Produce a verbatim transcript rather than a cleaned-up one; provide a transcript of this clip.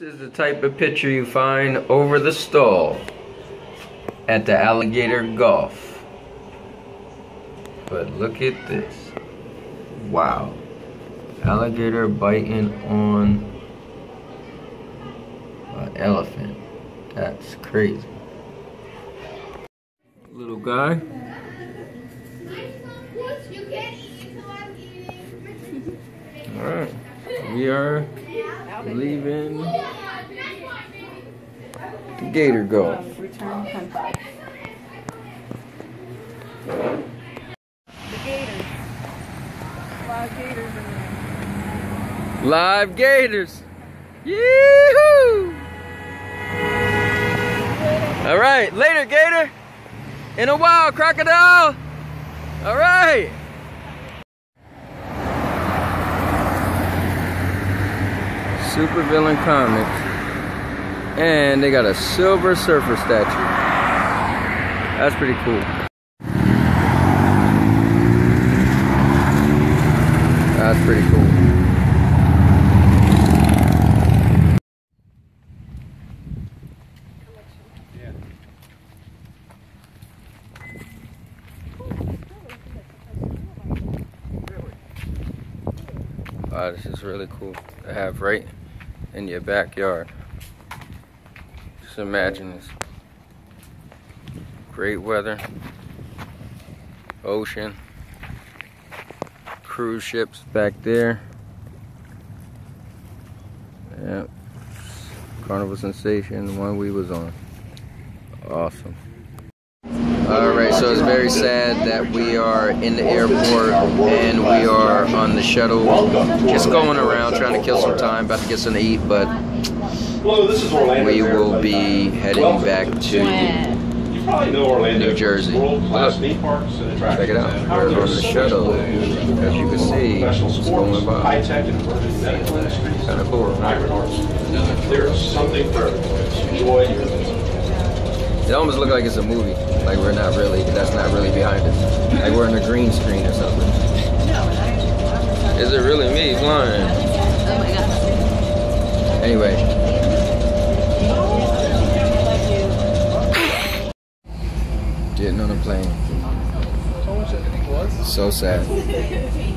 This is the type of picture you find over the stall at the alligator golf. But look at this. Wow. Alligator biting on an elephant. That's crazy. Little guy. Alright. We are leaving the gator golf. Live gators. Yee-hoo! All right, later gator. In a while, crocodile. All right. Supervillain comics. And they got a Silver Surfer statue. That's pretty cool. That's pretty cool. Wow, this is really cool to have right in your backyard. Just imagine this. Great weather, ocean, cruise ships back there. Yep. Carnival Sensation, the one we was on. Awesome. Alright, so it's very sad that we are in the airport and we are on the shuttle just going around trying to kill some time, about to get something to eat, but we will be heading back to New Jersey. Look, check it out, we're on the shuttle, as you can see, it's going by. Kind of cool, right? There's something for enjoy. It almost looks like it's a movie. Like we're not really, that's not really behind us. Like we're on a green screen or something. Is it really me flying? Oh my god. Anyway. Getting on a plane. So sad.